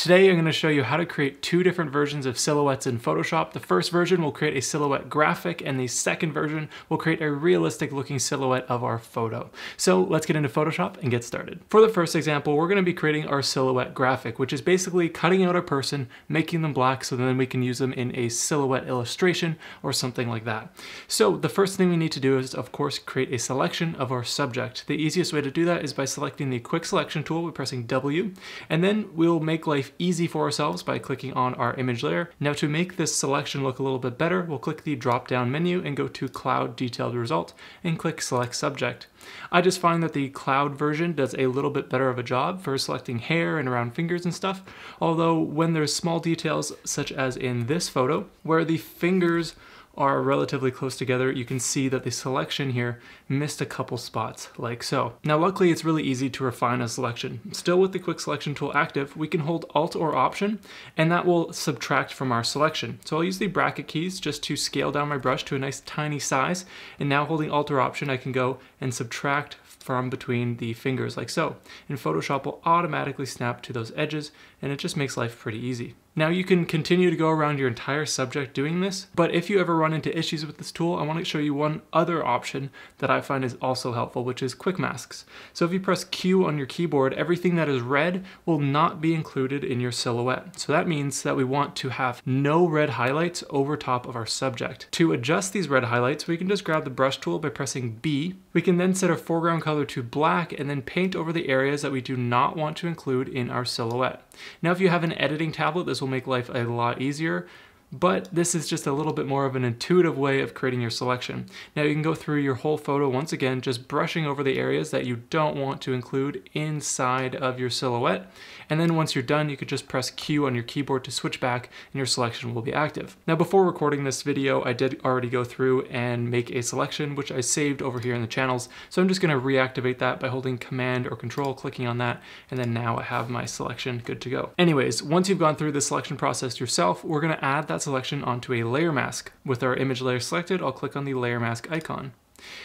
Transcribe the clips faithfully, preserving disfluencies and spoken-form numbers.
Today, I'm going to show you how to create two different versions of silhouettes in Photoshop. The first version will create a silhouette graphic, and the second version will create a realistic looking silhouette of our photo. So let's get into Photoshop and get started. For the first example, we're going to be creating our silhouette graphic, which is basically cutting out a person, making them black, so then we can use them in a silhouette illustration or something like that. So the first thing we need to do is, of course, create a selection of our subject. The easiest way to do that is by selecting the quick selection tool by pressing W, and then we'll make life easy for ourselves by clicking on our image layer. Now, to make this selection look a little bit better, we'll click the drop down menu and go to Cloud Detailed Result and click Select Subject. I just find that the cloud version does a little bit better of a job for selecting hair and around fingers and stuff, although when there's small details, such as in this photo, where the fingers are relatively close together, you can see that the selection here missed a couple spots, like so. Now, luckily, it's really easy to refine a selection. Still with the quick selection tool active, we can hold Alt or Option, and that will subtract from our selection. So I'll use the bracket keys just to scale down my brush to a nice tiny size, and now holding Alt or Option, I can go and subtract from between the fingers, like so. And Photoshop will automatically snap to those edges, and it just makes life pretty easy. Now, you can continue to go around your entire subject doing this, but if you ever run into issues with this tool, I want to show you one other option that I find is also helpful, which is quick masks. So if you press Q on your keyboard, everything that is red will not be included in your silhouette. So that means that we want to have no red highlights over top of our subject. To adjust these red highlights, we can just grab the brush tool by pressing B. We can then set our foreground color to black and then paint over the areas that we do not want to include in our silhouette. Now, if you have an editing tablet, this will make life a lot easier, but this is just a little bit more of an intuitive way of creating your selection. Now, you can go through your whole photo once again, just brushing over the areas that you don't want to include inside of your silhouette, and then once you're done, you could just press Q on your keyboard to switch back and your selection will be active. Now, before recording this video, I did already go through and make a selection, which I saved over here in the channels, so I'm just going to reactivate that by holding Command or Control, clicking on that, and then now I have my selection good to go. Anyways, once you've gone through the selection process yourself, we're going to add that selection onto a layer mask. With our image layer selected, I'll click on the layer mask icon.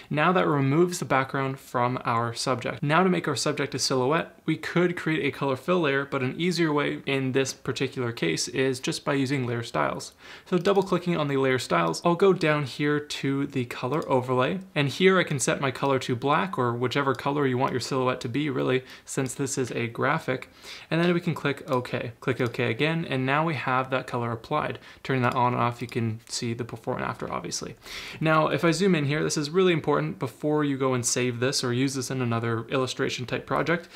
Now that removes the background from our subject. Now, to make our subject a silhouette, we could create a color fill layer, but an easier way in this particular case is just by using layer styles. So double clicking on the layer styles, I'll go down here to the color overlay, and here I can set my color to black or whichever color you want your silhouette to be, really, since this is a graphic, and then we can click OK. Click OK again, and now we have that color applied. Turning that on and off, you can see the before and after, obviously. Now, if I zoom in here, this is really important before you go and save this or use this in another illustration type project,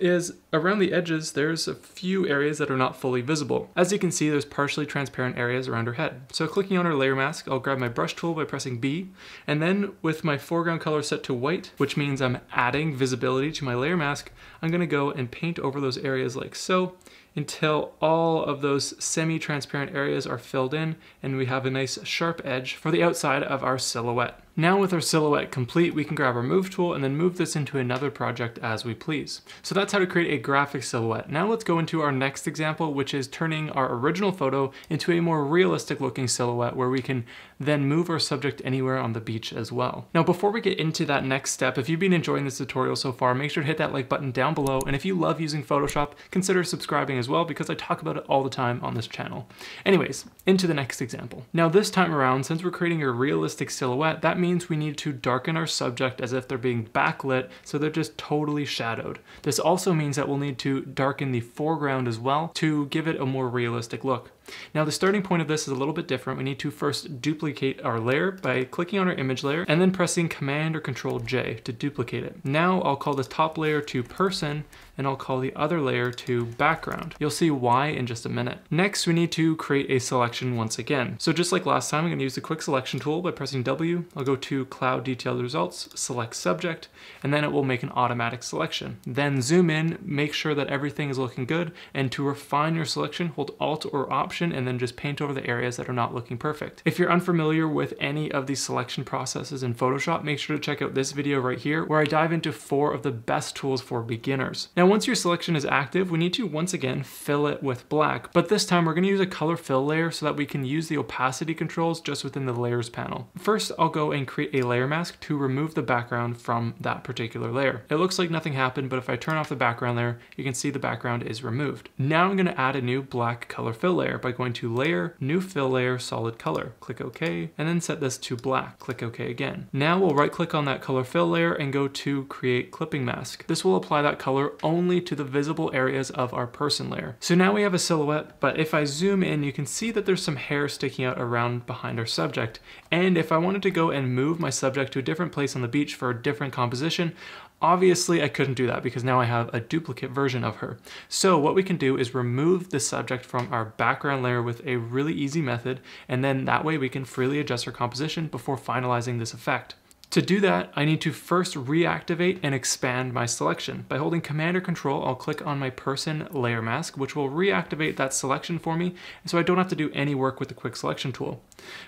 is around the edges there's a few areas that are not fully visible. As you can see, there's partially transparent areas around her head. So clicking on her layer mask, I'll grab my brush tool by pressing B, and then with my foreground color set to white, which means I'm adding visibility to my layer mask, I'm going to go and paint over those areas like so, until all of those semi-transparent areas are filled in and we have a nice sharp edge for the outside of our silhouette. Now, with our silhouette complete, we can grab our move tool and then move this into another project as we please. So that's how to create a graphic silhouette. Now let's go into our next example, which is turning our original photo into a more realistic looking silhouette where we can then move our subject anywhere on the beach as well. Now, before we get into that next step, if you've been enjoying this tutorial so far, make sure to hit that like button down below. And if you love using Photoshop, consider subscribing as well, because I talk about it all the time on this channel. Anyways, into the next example. Now, this time around, since we're creating a realistic silhouette, that means we need to darken our subject as if they're being backlit, so they're just totally shadowed. This also means that we'll need to darken the foreground as well to give it a more realistic look. Now, the starting point of this is a little bit different. We need to first duplicate our layer by clicking on our image layer and then pressing Command or Control J to duplicate it. Now I'll call the top layer to person and I'll call the other layer to background. You'll see why in just a minute. Next, we need to create a selection once again. So just like last time, I'm going to use the quick selection tool by pressing W. I'll go to Cloud Detailed Results, Select Subject, and then it will make an automatic selection. Then zoom in, make sure that everything is looking good, and to refine your selection, hold Alt or Option and then just paint over the areas that are not looking perfect. If you're unfamiliar with any of these selection processes in Photoshop, make sure to check out this video right here where I dive into four of the best tools for beginners. Now, once your selection is active, we need to once again fill it with black, but this time we're going to use a color fill layer so that we can use the opacity controls just within the layers panel. First, I'll go and create a layer mask to remove the background from that particular layer. It looks like nothing happened, but if I turn off the background layer, there, you can see the background is removed. Now I'm gonna add a new black color fill layer by going to Layer, New Fill Layer, Solid Color. Click OK, and then set this to black. Click OK again. Now we'll right click on that color fill layer and go to Create Clipping Mask. This will apply that color only to the visible areas of our person layer. So now we have a silhouette, but if I zoom in, you can see that there's some hair sticking out around behind our subject. And if I wanted to go and move my subject to a different place on the beach for a different composition, obviously, I couldn't do that because now I have a duplicate version of her. So what we can do is remove the subject from our background layer with a really easy method, and then that way we can freely adjust our composition before finalizing this effect. To do that, I need to first reactivate and expand my selection. By holding Command or Control, I'll click on my person layer mask, which will reactivate that selection for me, so I don't have to do any work with the quick selection tool.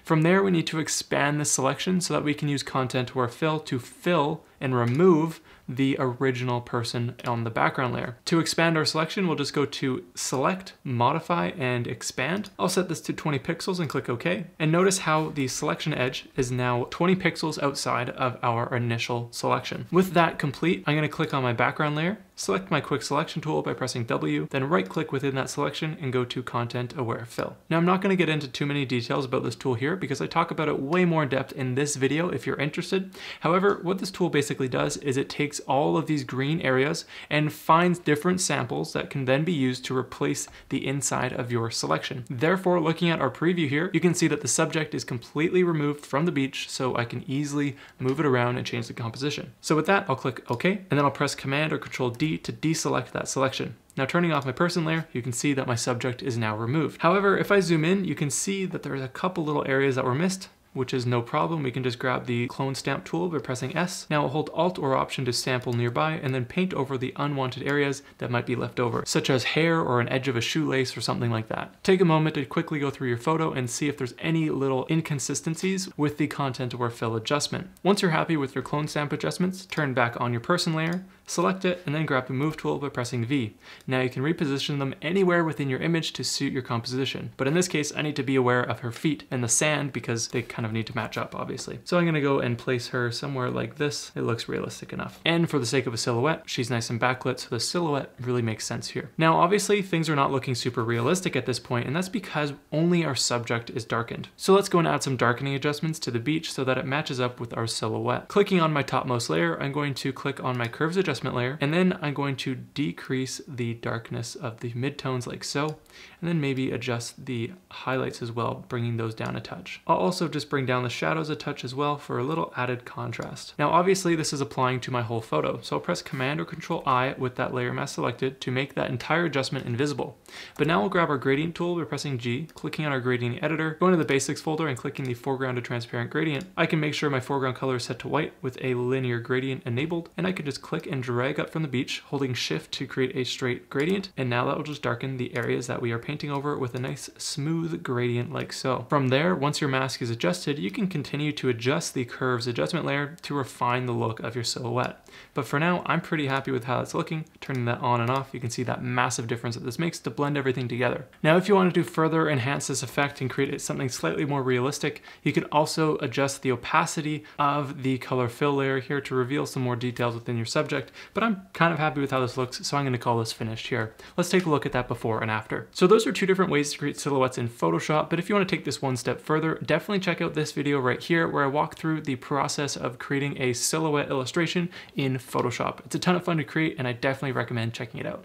From there, we need to expand the selection so that we can use Content-Aware Fill to fill and remove the original person on the background layer. To expand our selection, we'll just go to Select, Modify, and Expand. I'll set this to twenty pixels and click OK. And notice how the selection edge is now twenty pixels outside of our initial selection. With that complete, I'm gonna click on my background layer, select my quick selection tool by pressing W, then right click within that selection and go to Content Aware Fill. Now I'm not gonna get into too many details about this tool here because I talk about it way more in depth in this video if you're interested. However, what this tool basically does is it takes all of these green areas and finds different samples that can then be used to replace the inside of your selection. Therefore, looking at our preview here, you can see that the subject is completely removed from the beach, so I can easily move it around and change the composition. So with that, I'll click OK, and then I'll press Command or Control D to deselect that selection. Now turning off my person layer, you can see that my subject is now removed. However, if I zoom in, you can see that there's a couple little areas that were missed, which is no problem. We can just grab the clone stamp tool by pressing S. Now I'll hold Alt or Option to sample nearby and then paint over the unwanted areas that might be left over, such as hair or an edge of a shoelace or something like that. Take a moment to quickly go through your photo and see if there's any little inconsistencies with the Content-Aware Fill adjustment. Once you're happy with your clone stamp adjustments, turn back on your person layer, select it, and then grab the Move tool by pressing V. Now you can reposition them anywhere within your image to suit your composition. But in this case, I need to be aware of her feet and the sand because they kind of need to match up, obviously. So I'm gonna go and place her somewhere like this. It looks realistic enough. And for the sake of a silhouette, she's nice and backlit, so the silhouette really makes sense here. Now, obviously, things are not looking super realistic at this point, and that's because only our subject is darkened. So let's go and add some darkening adjustments to the beach so that it matches up with our silhouette. Clicking on my topmost layer, I'm going to click on my curves adjustment layer, and then I'm going to decrease the darkness of the midtones like so, and then maybe adjust the highlights as well, bringing those down a touch. I'll also just bring down the shadows a touch as well for a little added contrast. Now obviously this is applying to my whole photo, so I'll press Command or Control I with that layer mask selected to make that entire adjustment invisible. But now we'll grab our gradient tool by pressing G, clicking on our gradient editor, going to the basics folder and clicking the foreground to transparent gradient. I can make sure my foreground color is set to white with a linear gradient enabled, and I can just click and drag up from the beach, holding Shift to create a straight gradient, and now that will just darken the areas that we are painting over with a nice smooth gradient like so. From there, once your mask is adjusted, you can continue to adjust the curves adjustment layer to refine the look of your silhouette. But for now, I'm pretty happy with how it's looking. Turning that on and off, you can see that massive difference that this makes to blend everything together. Now, if you wanted to further enhance this effect and create something slightly more realistic, you can also adjust the opacity of the color fill layer here to reveal some more details within your subject. But I'm kind of happy with how this looks, so I'm gonna call this finished here. Let's take a look at that before and after. So those are two different ways to create silhouettes in Photoshop, but if you wanna take this one step further, definitely check out this video right here where I walk through the process of creating a silhouette illustration in Photoshop. It's a ton of fun to create, and I definitely recommend checking it out.